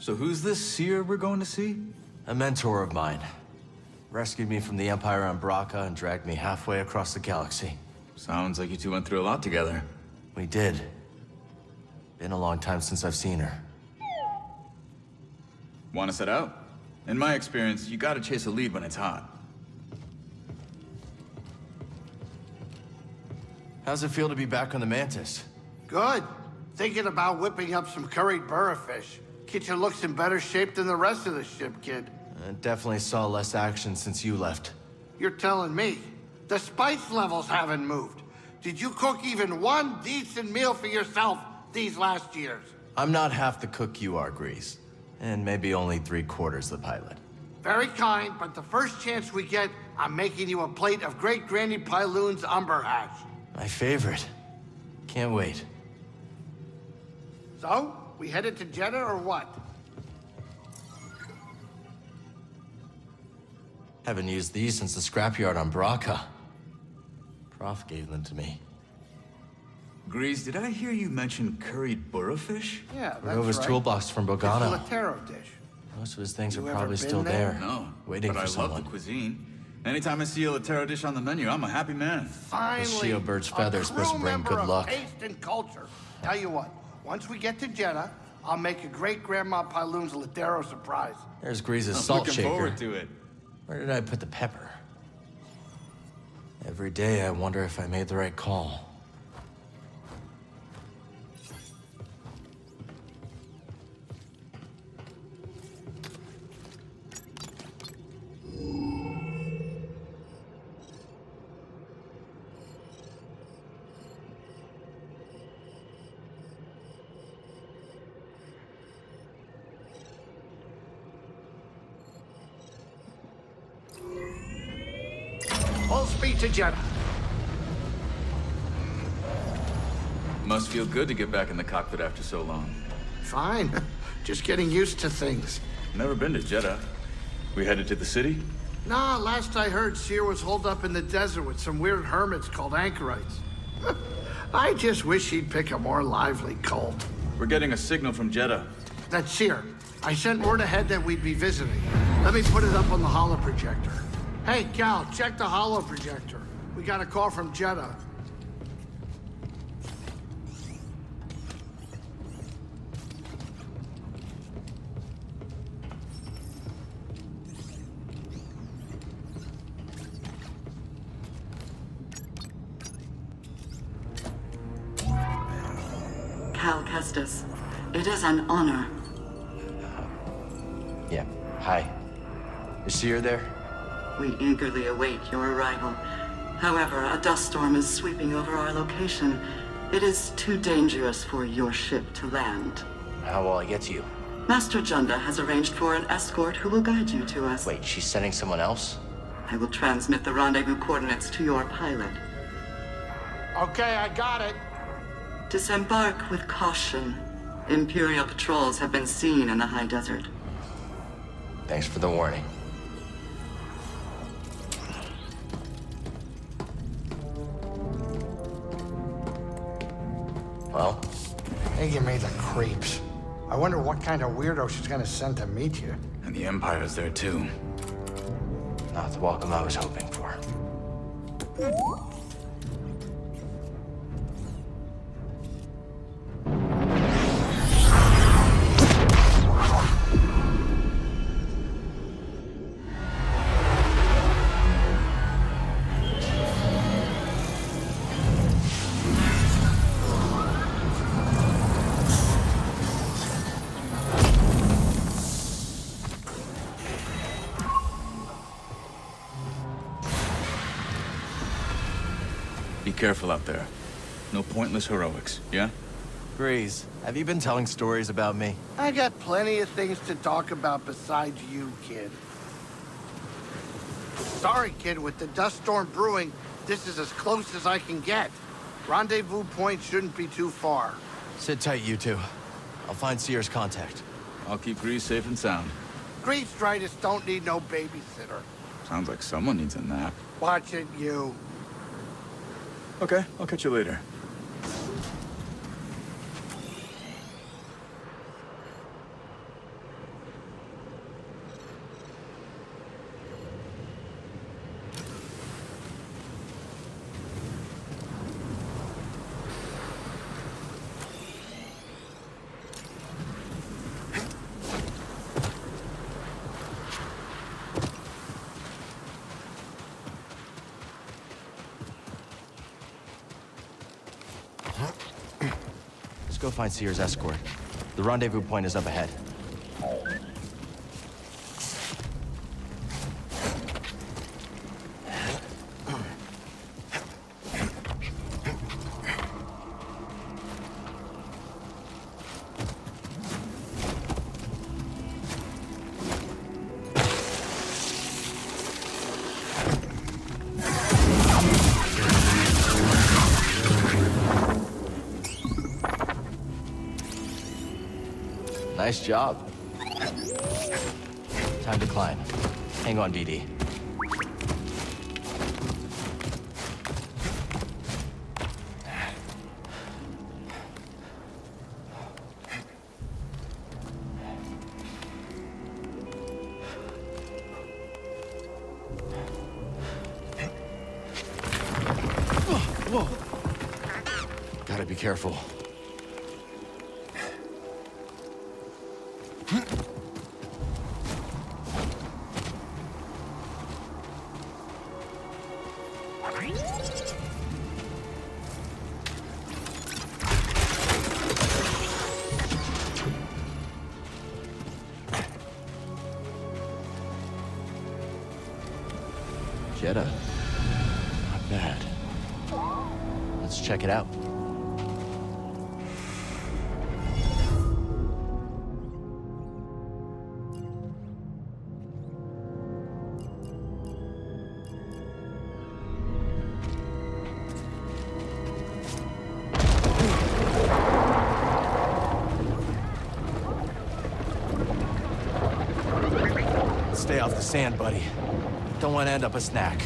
So who's this Sear we're going to see? A mentor of mine. Rescued me from the Empire on Bracca and dragged me halfway across the galaxy. Sounds like you two went through a lot together. We did. Been a long time since I've seen her. Wanna set out? In my experience, you gotta chase a lead when it's hot. How's it feel to be back on the Mantis? Good. Thinking about whipping up some curried burrafish. Kitchen looks in better shape than the rest of the ship, kid. I definitely saw less action since you left. You're telling me. The spice levels haven't moved. Did you cook even one decent meal for yourself these last years? I'm not half the cook you are, Greez. And maybe only three-quarters the pilot. Very kind, but the first chance we get, I'm making you a plate of Great Granny Pyloon's umber hash. My favorite. Can't wait. So, we headed to Jedha or what? Haven't used these since the scrapyard on Bracca. Prof gave them to me. Greez, did I hear you mention curried burrafish? Yeah, that's Cordova's right. Toolbox from Bogano. It's a Latero dish. Most of his things are probably still there. No, waiting but for someone. I love the cuisine. Anytime I see a Latero dish on the menu, I'm a happy man. Finally, the bird's feather is supposed to bring good luck. Taste and culture. Tell you what, once we get to Jedha, I'll make a great grandma Pyloon's Latero surprise. There's Greez's salt shaker. I'm looking forward to it. Where did I put the pepper? Every day I wonder if I made the right call. Full speed to Jenna. Must feel good to get back in the cockpit after so long. Fine. Just getting used to things. Never been to Jedha. We headed to the city? Nah, last I heard, Sear was holed up in the desert with some weird hermits called Anchorites. I just wish he'd pick a more lively cult. We're getting a signal from Jedha. That's Sear. I sent word ahead that we'd be visiting. Let me put it up on the holoprojector. Hey, Cal, check the holoprojector. We got a call from Jedha. Calcastus, it is an honor. Yeah, hi. Is Sear there? We eagerly await your arrival. However, a dust storm is sweeping over our location. It is too dangerous for your ship to land. How will I get to you? Master Junda has arranged for an escort who will guide you to us. Wait, she's sending someone else? I will transmit the rendezvous coordinates to your pilot. Okay, I got it. Disembark with caution. Imperial patrols have been seen in the high desert. Thanks for the warning. Well? They give me the creeps. I wonder what kind of weirdo she's gonna send to meet you. And the Empire's there too. Not the welcome I was hoping for. Careful out there. No pointless heroics, yeah? Greez, have you been telling stories about me? I got plenty of things to talk about besides you, kid. Sorry, kid, with the dust storm brewing, this is as close as I can get. Rendezvous point shouldn't be too far. Sit tight, you two. I'll find Sear's contact. I'll keep Greez safe and sound. Greez-dritis don't need no babysitter. Sounds like someone needs a nap. Watch it, you. Okay, I'll catch you later. go find Sear's escort. The rendezvous point is up ahead. Nice job. Time to climb. Hang on, Dee Dee. Whoa. Gotta be careful. Jedha. Not bad. Let's check it out. Stay off the sand, buddy. Don't want to end up a snack.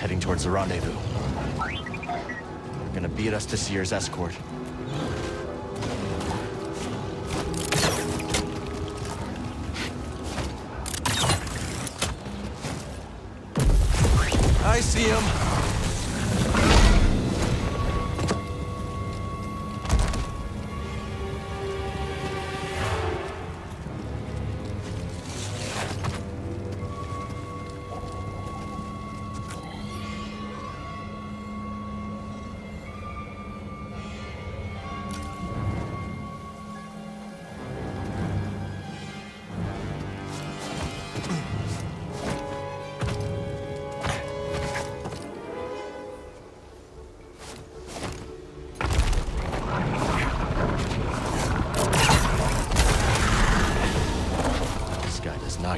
Heading towards the rendezvous. gonna beat us to Sear's escort. I see him.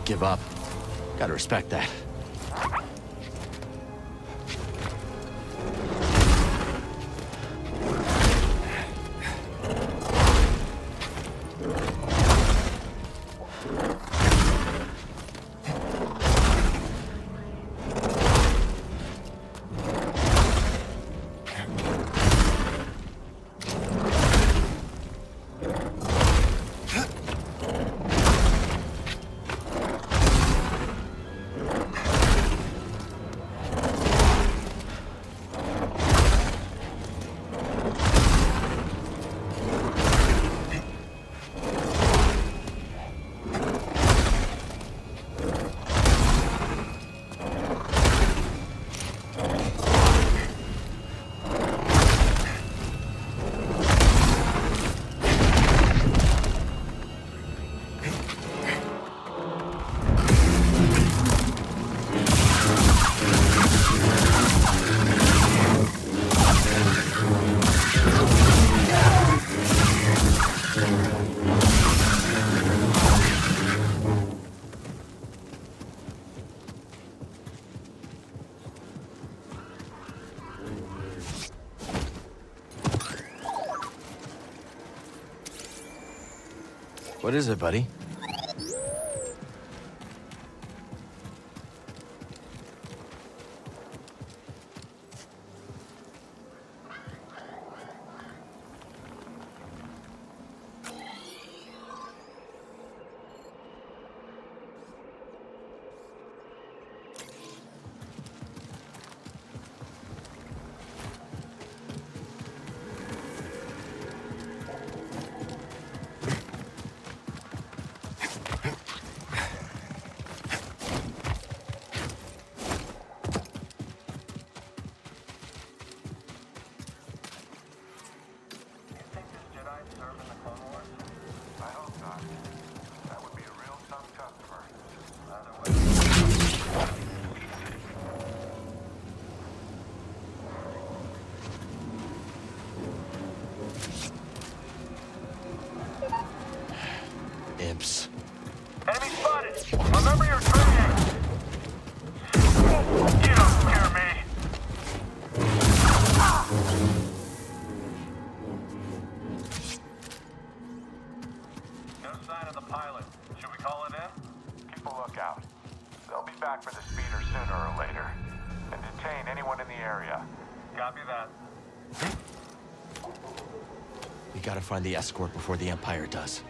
Give up. Gotta respect that. What is it, buddy? Find the escort before the Empire does.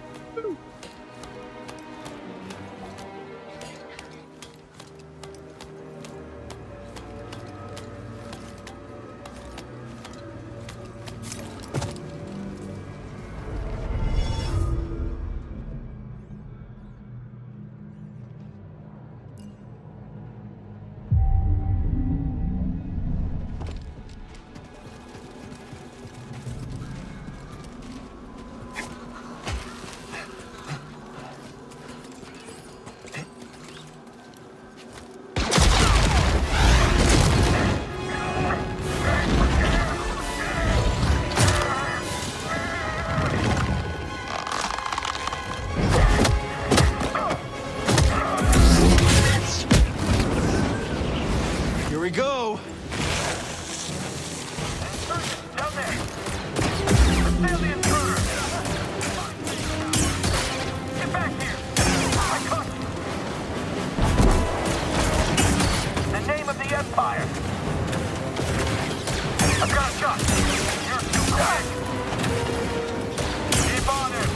I've got you. stuck. You're stuck. Keep on it.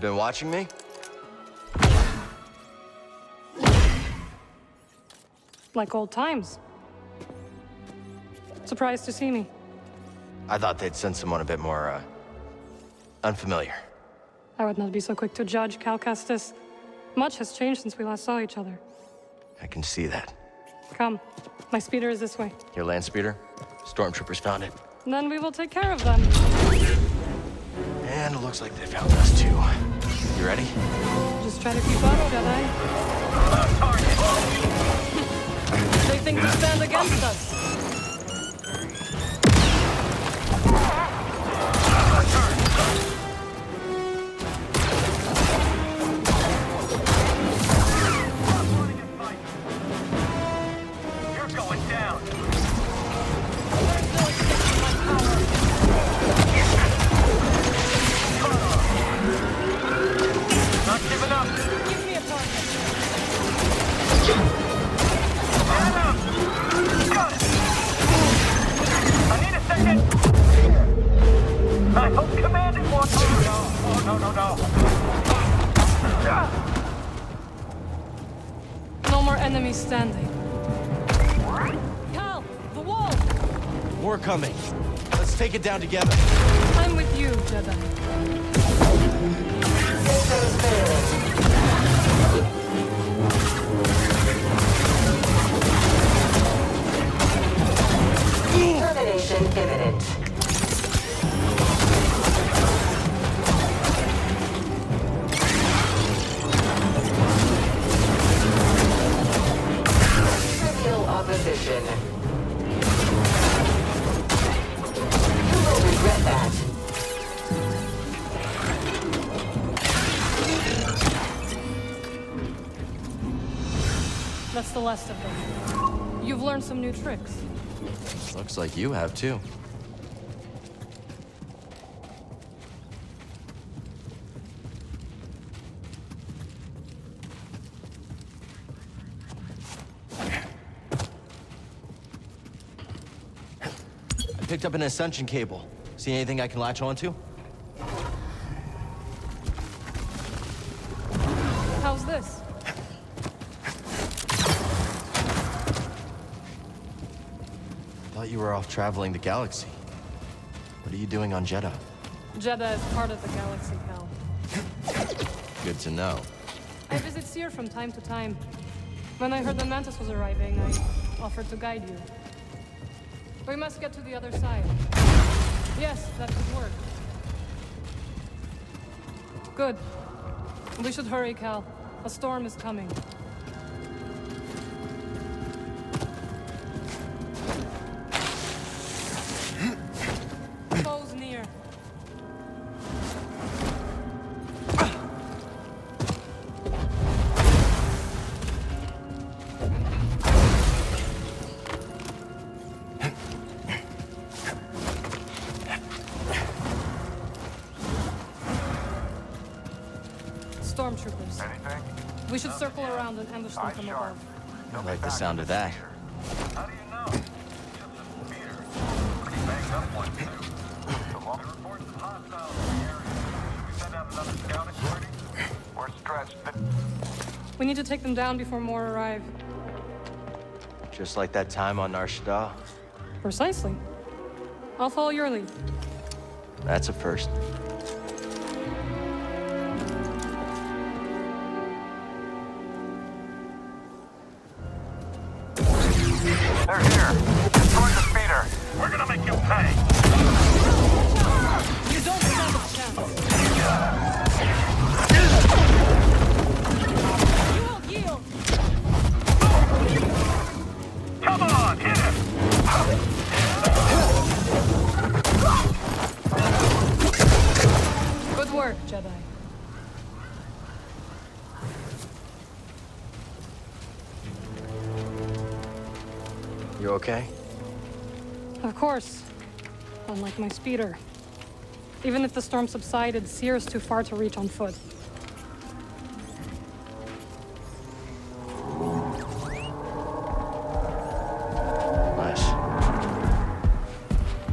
Been watching me? Like old times. Surprised to see me. I thought they'd send someone a bit more, unfamiliar. I would not be so quick to judge, Calcastus. Much has changed since we last saw each other. I can see that. Come. My speeder is this way. Your land speeder? Stormtroopers found it. Then we will take care of them. And it looks like they found us, too. You ready? Just try to keep up, Jedi. They think we stand against us. Coming. Let's take it down together. I'm with you, Jedha. Termination imminent. Trivial opposition. That's the last of them. You've learned some new tricks. Looks like you have too. I picked up an ascension cable. See anything I can latch onto? How's this? Thought you were off traveling the galaxy. What are you doing on Jedha? Jedha is part of the galaxy, pal. Good to know. I visit Sear from time to time. When I heard the Mantis was arriving, I offered to guide you. We must get to the other side. Yes, that could work. Good. We should hurry, Cal. A storm is coming. Foes near. We should circle around and ambush them from above. I like the sound of that. How do you know? The speeder. Pretty banged up one, too. The longer reports of hostiles in the area. We send out another scouting party. We're stretched. We need to take them down before more arrive. Just like that time on Nar Shaddaa. Precisely. I'll follow your lead. That's a first. They're here! Destroy the speeder! We're gonna make you pay! Okay? Of course. Unlike my speeder. Even if the storm subsided, Sear is too far to reach on foot. Nice.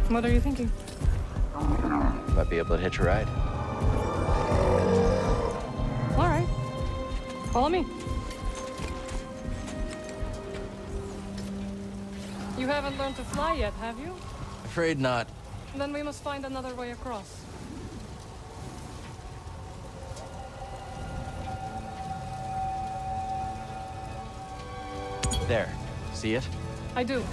What are you thinking? Might be able to hitch a ride. All right. Follow me. You haven't learned to fly yet, have you? Afraid not. Then we must find another way across. There. See it? I do.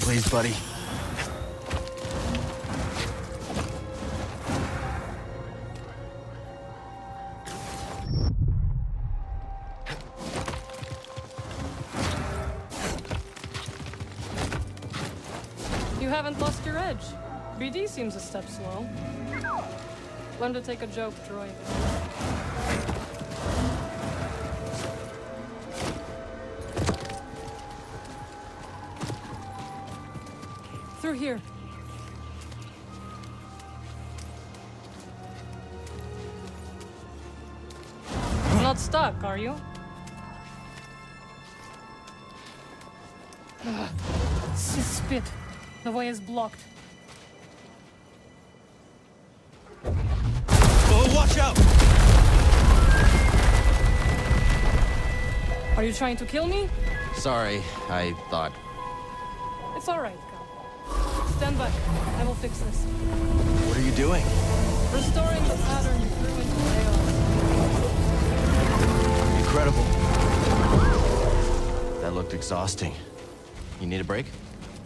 Please, buddy. You haven't lost your edge. BD seems a step slow. Learn to take a joke, droid. Here. Not stuck, are you? Spit. The way is blocked. Oh, watch out! Are you trying to kill me? Sorry, I thought. It's all right. Stand back. I will fix this. What are you doing? Restoring the pattern you threw into chaos. Incredible. That looked exhausting. You need a break?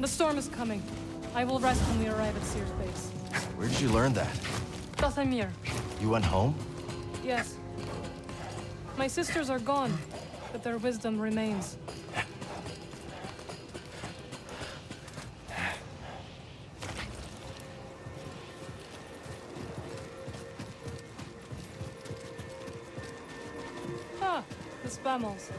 The storm is coming. I will rest when we arrive at Sear's base. Where did you learn that? Dathomir. You went home? Yes. My sisters are gone, but their wisdom remains. Spammels.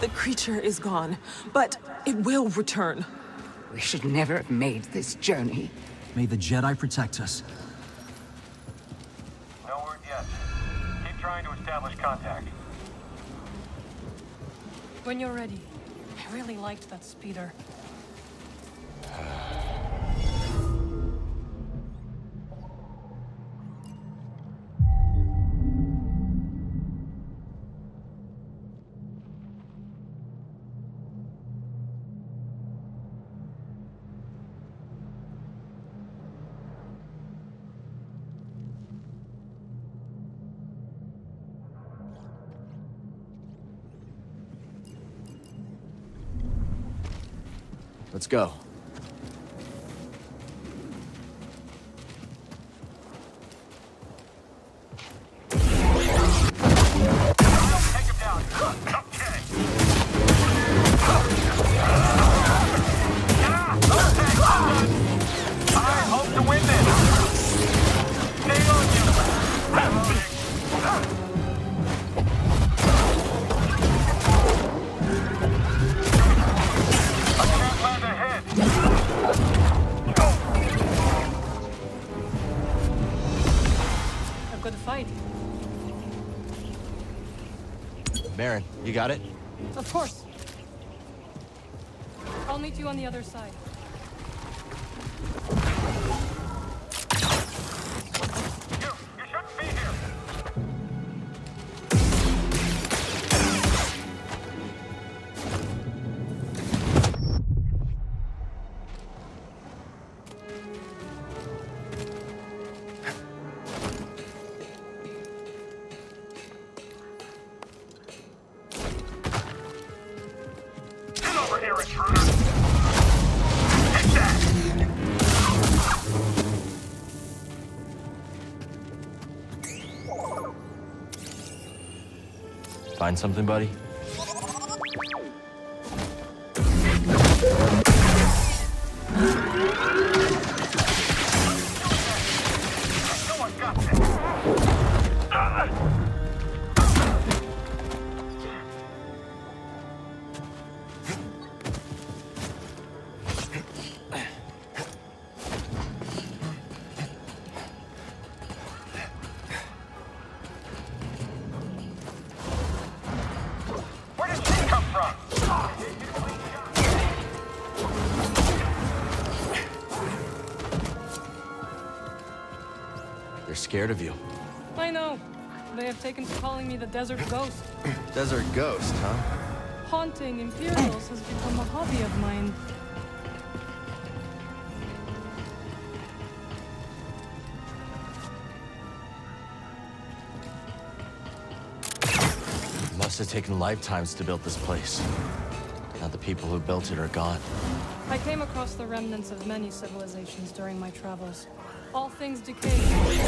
The creature is gone, but it will return. We should never have made this journey. May the Jedi protect us. No word yet. Keep trying to establish contact. When you're ready. I really liked that speeder. Let's go. Merrin, you got it? Of course. I'll meet you on the other side. You shouldn't be here. Find something, buddy? Scared of you. I know. They have taken to calling me the Desert Ghost. Desert Ghost, huh? Haunting Imperials has become a hobby of mine. It must have taken lifetimes to build this place. Now the people who built it are gone. I came across the remnants of many civilizations during my travels. All things decay.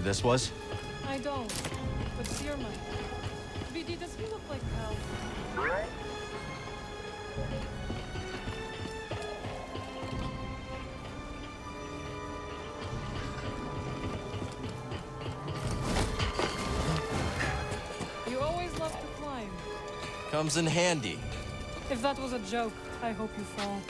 This was? I don't, but Sear might. BD, does he look like hell? You always love to climb. Comes in handy. If that was a joke, I hope you fall.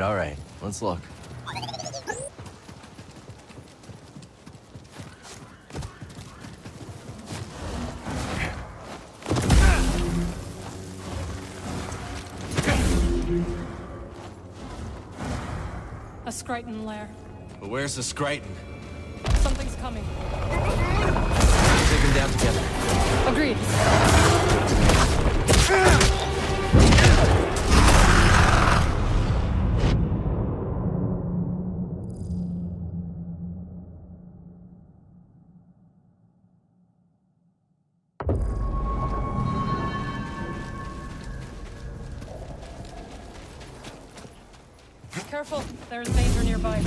All right. Let's look. A Skrayten lair. But where's the Skrayten? Something's coming. Let's take him down together. Agreed. There's danger nearby.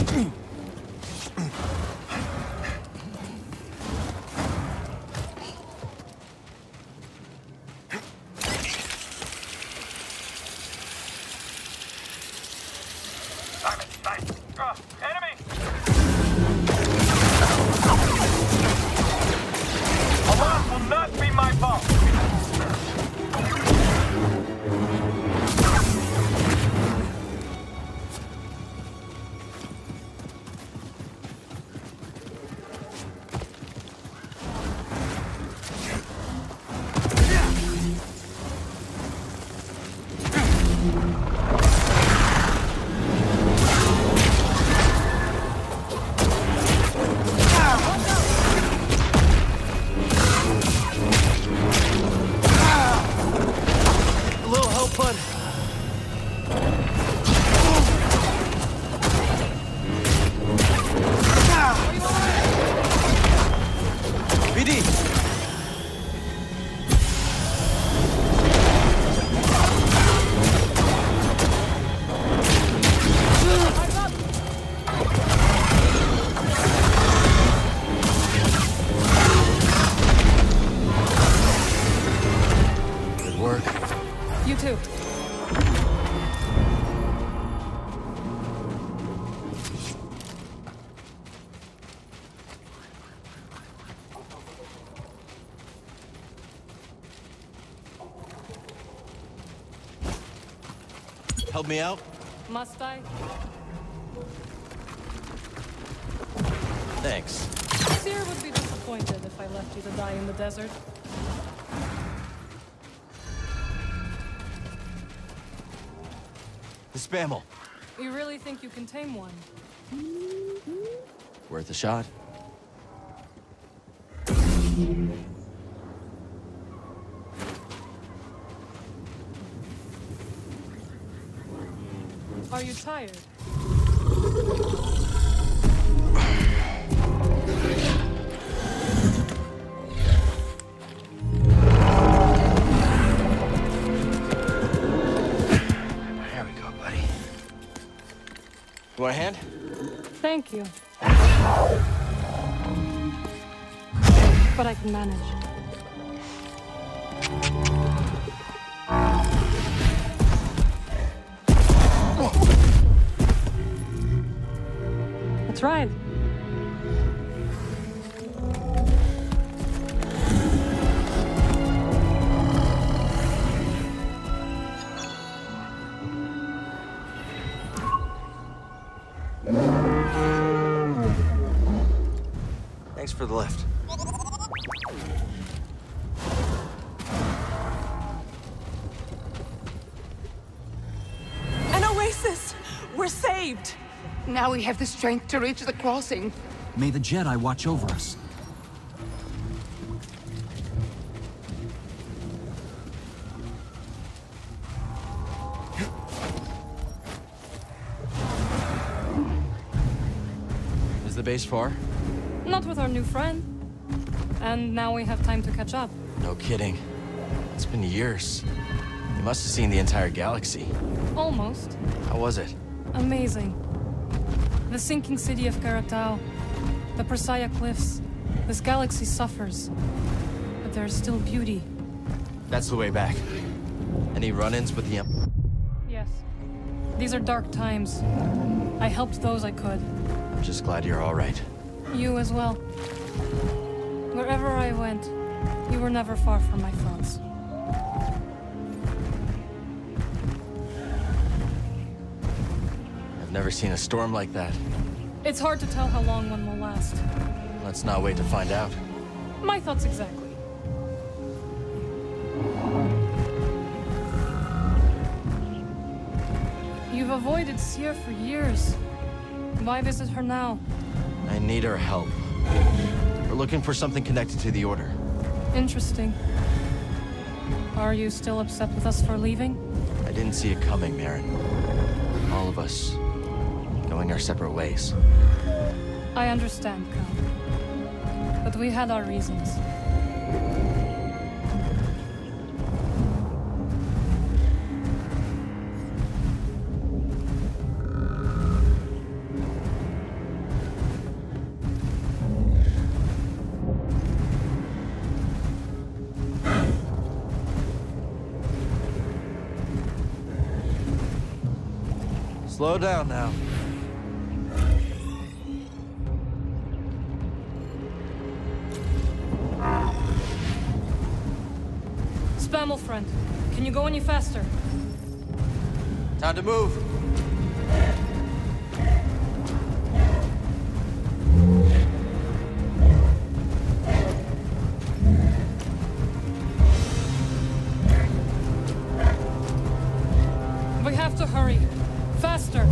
Help me out? Must I? Thanks. Sear would be disappointed if I left you to die in the desert. The Spammel. You really think you can tame one? Worth a shot. Are you tired? There we go, buddy. You want a hand? Thank you. But I can manage. That's right. Thanks for the lift. An oasis! We're saved! Now we have the strength to reach the crossing. May the Jedi watch over us. Is the base far? Not with our new friend. And now we have time to catch up. No kidding. It's been years. You must have seen the entire galaxy. Almost. How was it? Amazing. The sinking city of Karatao, the Persaya cliffs. This galaxy suffers, but there is still beauty. That's the way back. Any run-ins with the Emperor? Yes. These are dark times. I helped those I could. I'm just glad you're all right. You as well. Wherever I went, you were never far from my thoughts. I've never seen a storm like that. It's hard to tell how long one will last. Let's not wait to find out. My thoughts exactly. You've avoided Sear for years. Why visit her now? I need her help. We're looking for something connected to the Order. Interesting. Are you still upset with us for leaving? I didn't see it coming, Merrin. All of us. Going our separate ways. I understand, Cal. But we had our reasons. Slow down now. Spammel friend, can you go any faster? Time to move. We have to hurry. Faster.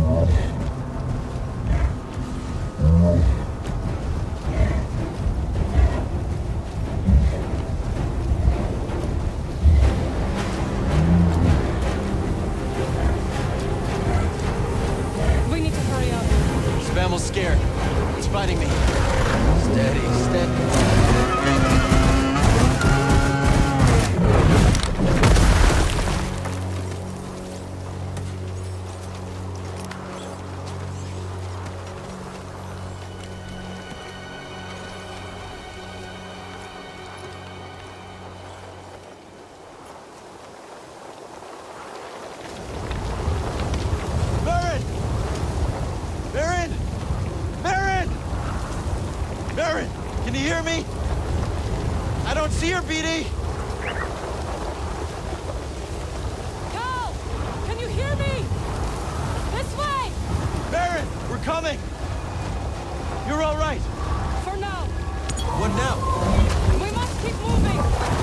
Cal! Can you hear me? coming! You're all right! For now! What now? We must keep moving!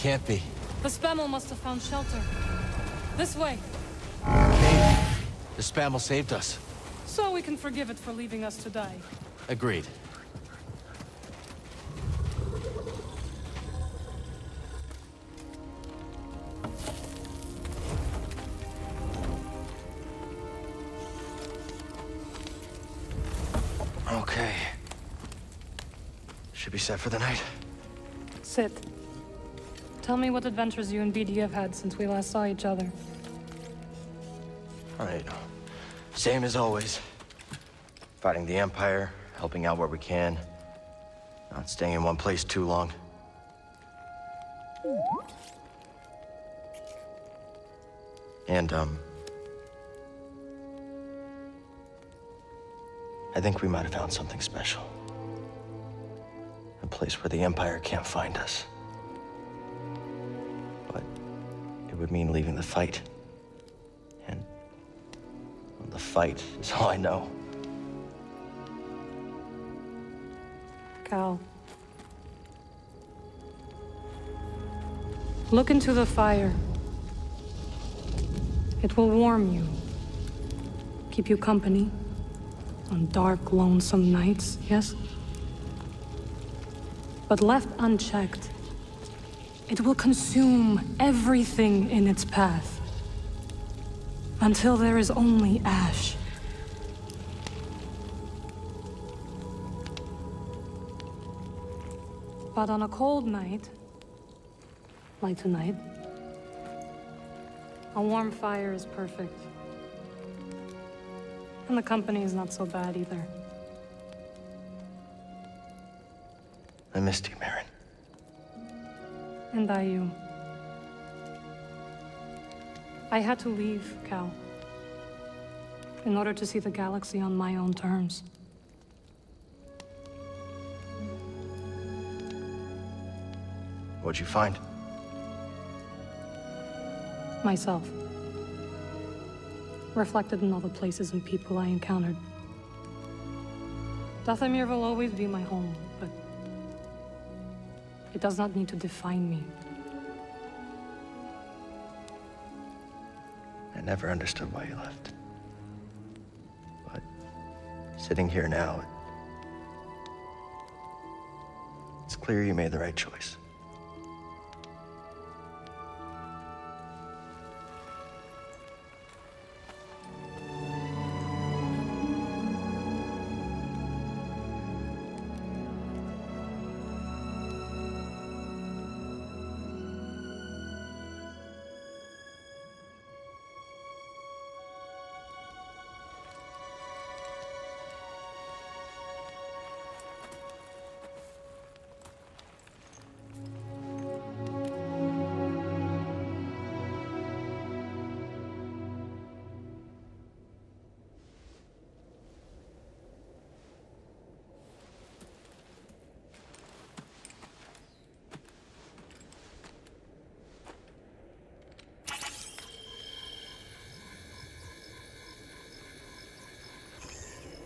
Can't be. The Spammel must have found shelter. This way. Okay. The Spammel saved us. So we can forgive it for leaving us to die. Agreed. Okay. Should be set for the night. Sit. Tell me what adventures you and BD have had since we last saw each other. All right. Same as always. Fighting the Empire, helping out where we can. Not staying in one place too long. And, I think we might have found something special. A place where the Empire can't find us. Would mean leaving the fight. And the fight is all I know. Cal. Look into the fire. It will warm you. Keep you company on dark, lonesome nights, yes? But left unchecked, it will consume everything in its path, until there is only ash. But on a cold night, like tonight, a warm fire is perfect. And the company's not so bad either. I missed you, Merrin. And you. I had to leave, Cal. In order to see the galaxy on my own terms. What'd you find? Myself. Reflected in all the places and people I encountered. Dathomir will always be my home, but it does not need to define me. I never understood why you left. But sitting here now, it's clear you made the right choice.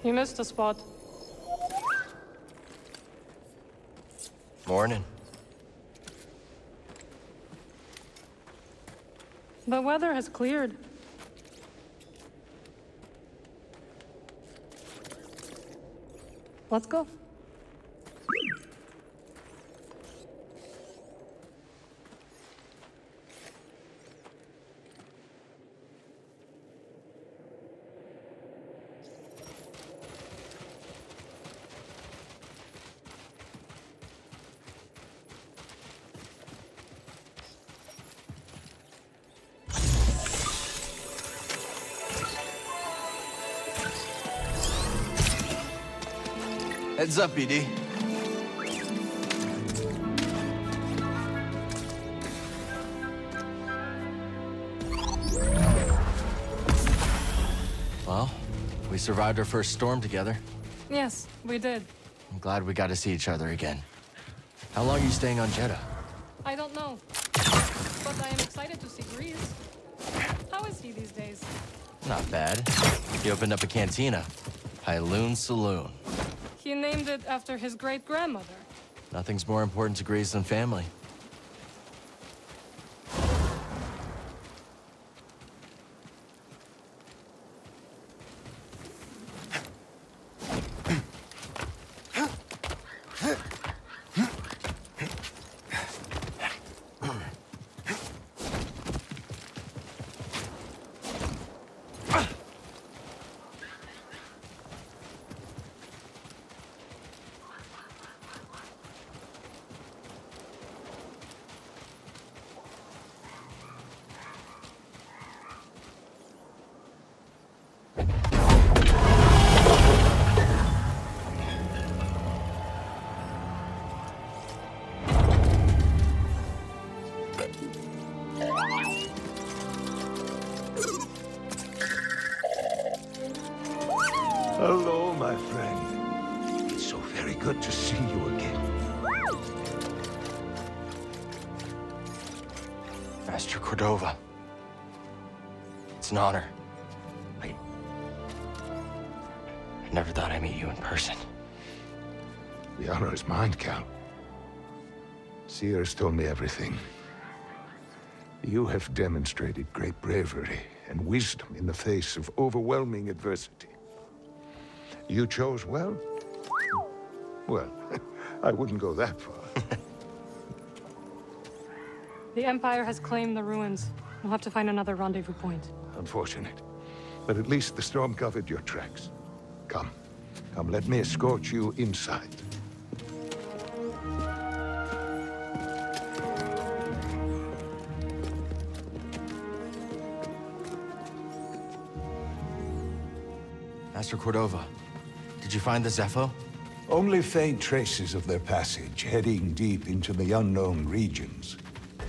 You missed a spot. Morning. The weather has cleared. Let's go. Heads up, BD. Well, we survived our first storm together. Yes, we did. I'm glad we got to see each other again. How long are you staying on Jedha? I don't know. But I am excited to see Greez. How is he these days? Not bad. He opened up a cantina. Pyloon Saloon. He named it after his great-grandmother. Nothing's more important to Greez than family. Cordova. It's an honor. I never thought I'd meet you in person. The honor is mine, Cal. Sear's told me everything. You have demonstrated great bravery and wisdom in the face of overwhelming adversity. You chose well? Well, I wouldn't go that far. The Empire has claimed the ruins. We'll have to find another rendezvous point. Unfortunate. But at least the storm covered your tracks. Come. Come, let me escort you inside. Master Cordova, did you find the Zeffo? Only faint traces of their passage, heading deep into the unknown regions.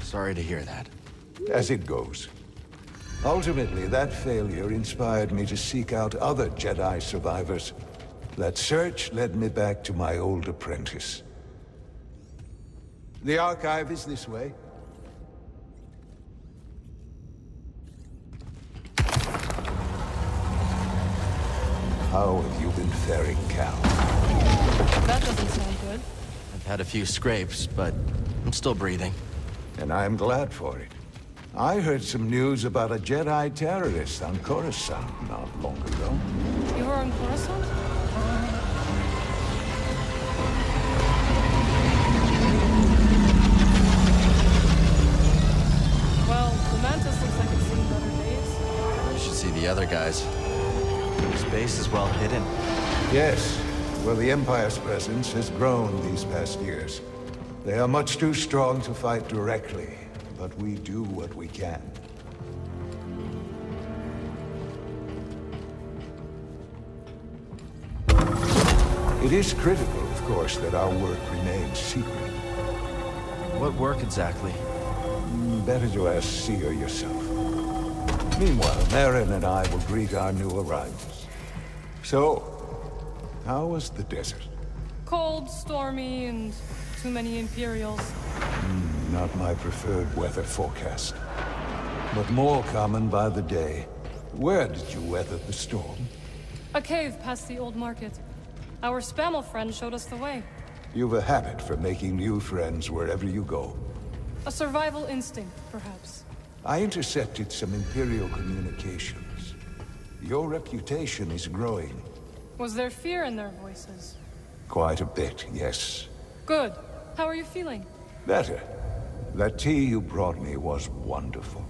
Sorry to hear that. As it goes. Ultimately, that failure inspired me to seek out other Jedi survivors. That search led me back to my old apprentice. The archive is this way. How have you been faring, Cal? That doesn't sound good. I've had a few scrapes, but I'm still breathing. And I'm glad for it. I heard some news about a Jedi terrorist on Coruscant not long ago. You were on Coruscant? Well, the Mantis looks like it's seen better days. I should see the other guys. Space is well hidden. Yes. Well, the Empire's presence has grown these past years. They are much too strong to fight directly, but we do what we can. It is critical, of course, that our work remains secret. What work exactly? Better to ask Sear yourself. Meanwhile, Merrin and I will greet our new arrivals. So, how was the desert? Cold, stormy, and too many Imperials. Not my preferred weather forecast. But more common by the day. Where did you weather the storm? A cave past the old market. Our Spammel friend showed us the way. You've a habit for making new friends wherever you go. A survival instinct, perhaps. I intercepted some Imperial communications. Your reputation is growing. Was there fear in their voices? Quite a bit, yes. Good. How are you feeling? Better. That tea you brought me was wonderful.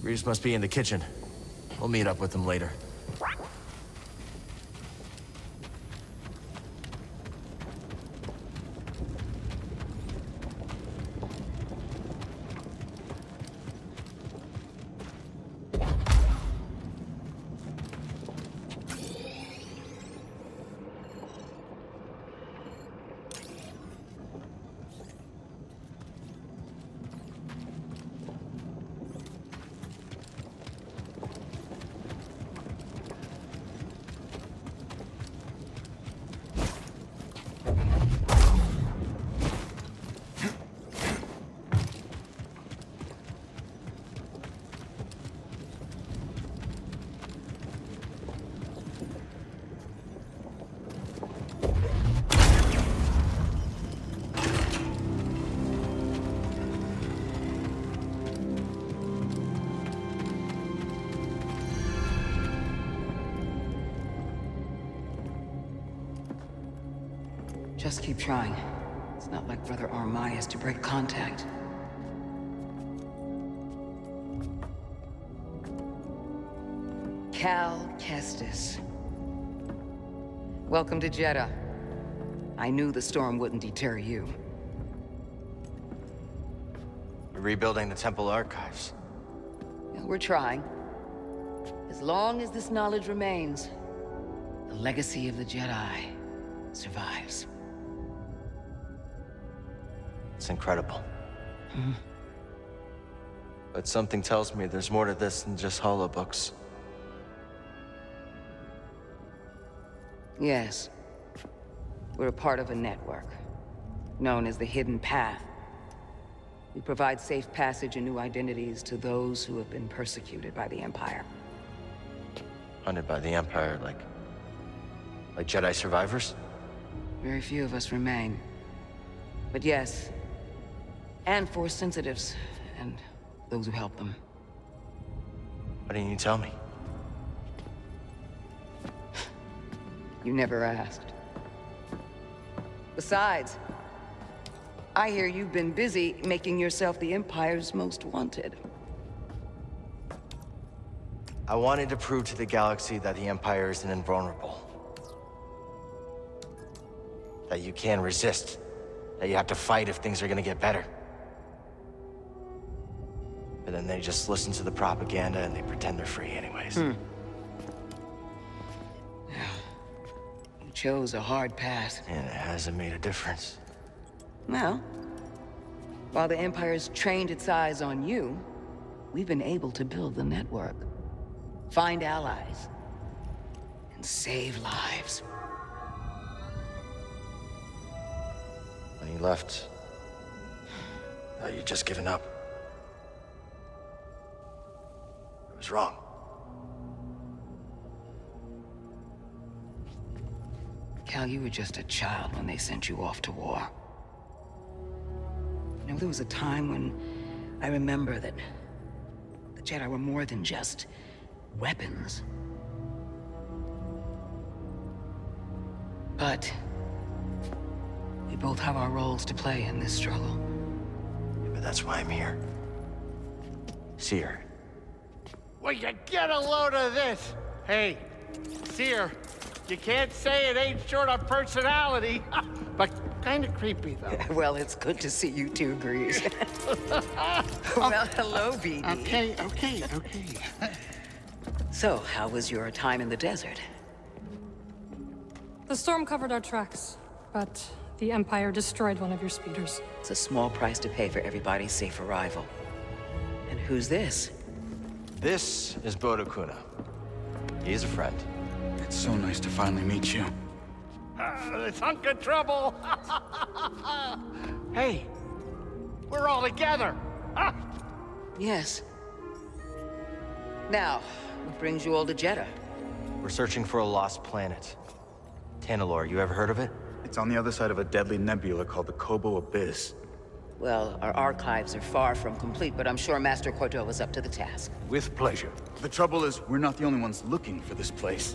Greez must be in the kitchen. We'll meet up with them later. Just keep trying. It's not like Brother Armai has to break contact. Calcastus. Welcome to Jedha. I knew the storm wouldn't deter you. We're rebuilding the temple archives. Yeah, we're trying. As long as this knowledge remains, the legacy of the Jedi survives. It's incredible. But something tells me there's more to this than just holobooks. Yes. We're a part of a network, known as the Hidden Path. We provide safe passage and new identities to those who have been persecuted by the Empire. Hunted by the Empire, like Jedi survivors? Very few of us remain. But yes, and Force sensitives, and those who help them. Why didn't you tell me? You never asked. Besides, I hear you've been busy making yourself the Empire's most wanted. I wanted to prove to the galaxy that the Empire isn't invulnerable. That you can resist. That you have to fight if things are gonna get better. But then they just listen to the propaganda and they pretend they're free anyways. Hmm. You chose a hard path. And it hasn't made a difference. Well, while the Empire's trained its eyes on you, we've been able to build the network, find allies, and save lives. When you left, now you've just given up. I was wrong. Cal, you were just a child when they sent you off to war. You know, there was a time when I remember that the Jedi were more than just weapons. But we both have our roles to play in this struggle. Yeah, but that's why I'm here. Sear. Well, you get a load of this! Hey, Sear, you can't say it ain't short of personality, but kind of creepy, though. Well, it's good to see you two, Greez. Well, hello, Dee Dee. Okay. So, how was your time in the desert? The storm covered our tracks, but the Empire destroyed one of your speeders. It's a small price to pay for everybody's safe arrival. And who's this? This is Bode Akuna. He's a friend. It's so nice to finally meet you. It's hunk of trouble! Hey, we're all together! Yes. Now, what brings you all to Jedha? We're searching for a lost planet. Tantalor, you ever heard of it? It's on the other side of a deadly nebula called the Koboh Abyss. Well, our archives are far from complete, but I'm sure Master Cordova's up to the task. With pleasure. The trouble is, we're not the only ones looking for this place.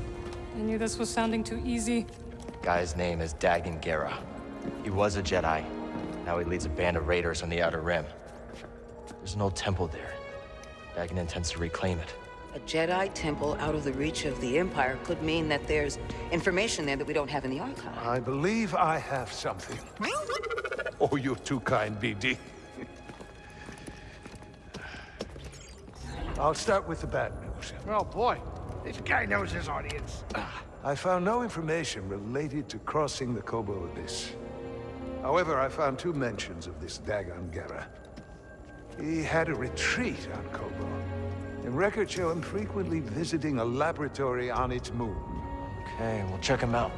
I knew this was sounding too easy. Guy's name is Dagan Gera. He was a Jedi. Now he leads a band of raiders on the Outer Rim. There's an old temple there. Dagan intends to reclaim it. A Jedi temple out of the reach of the Empire could mean that there's information there that we don't have in the archive. I believe I have something. Oh, you're too kind, BD. I'll start with the bad news. Oh, boy. This guy knows his audience. I found no information related to crossing the Koboh Abyss. However, I found two mentions of this Dagan Gera. He had a retreat on Koboh, and records show him frequently visiting a laboratory on its moon. Okay, we'll check him out.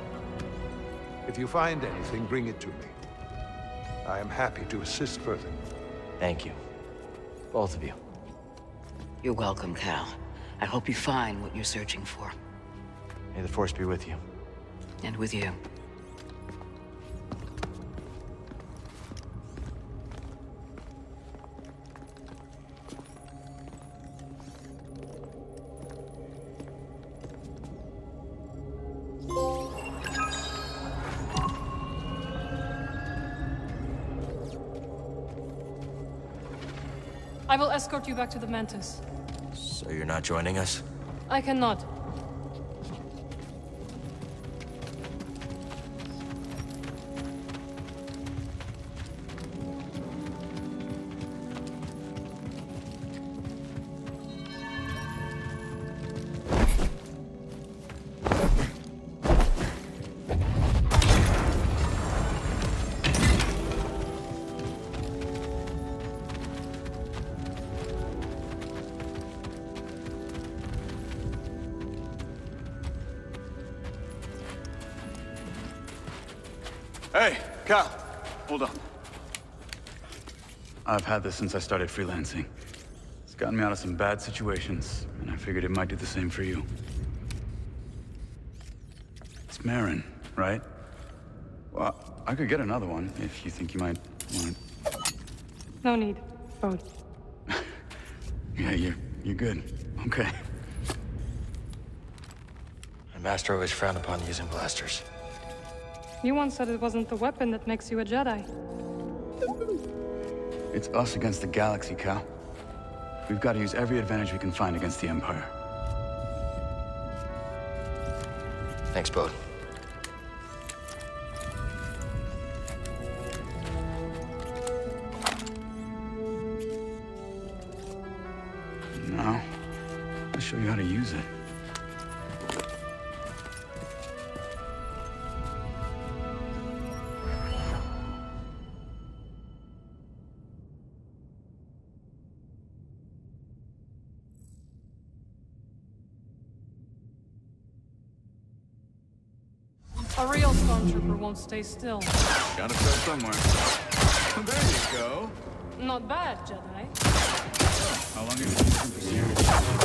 If you find anything, bring it to me. I am happy to assist further. Thank you. Both of you. You're welcome, Cal. I hope you find what you're searching for. May the Force be with you. And with you. I will escort you back to the Mantis. So you're not joining us? I cannot. Hey, Cal, hold on. I've had this since I started freelancing. It's gotten me out of some bad situations, and I figured it might do the same for you. It's Merrin, right? Well, I could get another one, if you think you might want it. No need. Both. Yeah, you're good. Okay. My master always frowned upon using blasters. You once said it wasn't the weapon that makes you a Jedi. It's us against the galaxy, Cal. We've got to use every advantage we can find against the Empire. Thanks, Bode. show you how to use it. A real stormtrooper won't stay still. Gotta start somewhere. There you go. Not bad, Jedi. How long have you been looking for Sear?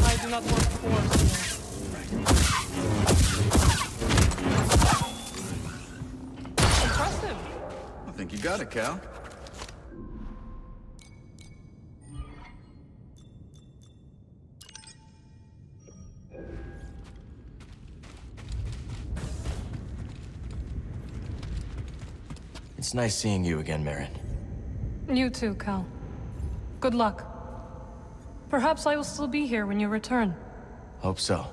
I do not work for Sear. Impressive. I think you got it, Cal. It's nice seeing you again, Merrin. You too, Cal. Good luck. Perhaps I will still be here when you return. Hope so.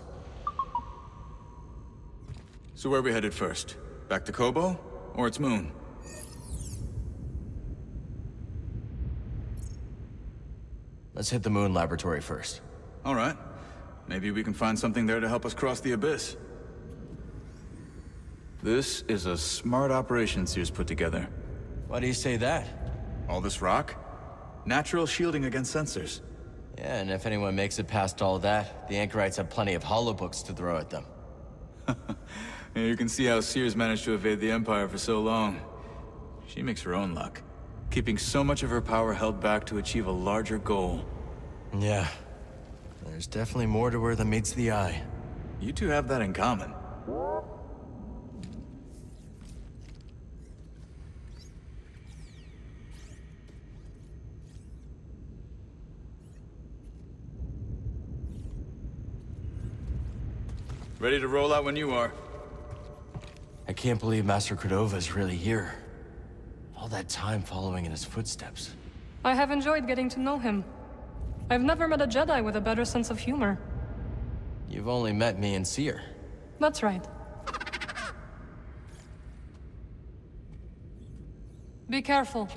So where are we headed first? Back to Koboh? Or its moon? Let's hit the moon laboratory first. Alright. Maybe we can find something there to help us cross the abyss. This is a smart operation Sear's put together. Why do you say that? All this rock? Natural shielding against sensors. Yeah, and if anyone makes it past all that, the Anchorites have plenty of holobooks to throw at them. You can see how Sear's managed to evade the Empire for so long. She makes her own luck, keeping so much of her power held back to achieve a larger goal. Yeah. There's definitely more to her than meets the eye. You two have that in common. Ready to roll out when you are. I can't believe Master Cordova is really here. All that time following in his footsteps. I have enjoyed getting to know him. I've never met a Jedi with a better sense of humor. You've only met me and Sear. That's right. Be careful.